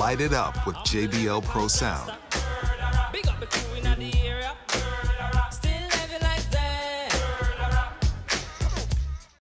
Light it up with JBL Pro Sound.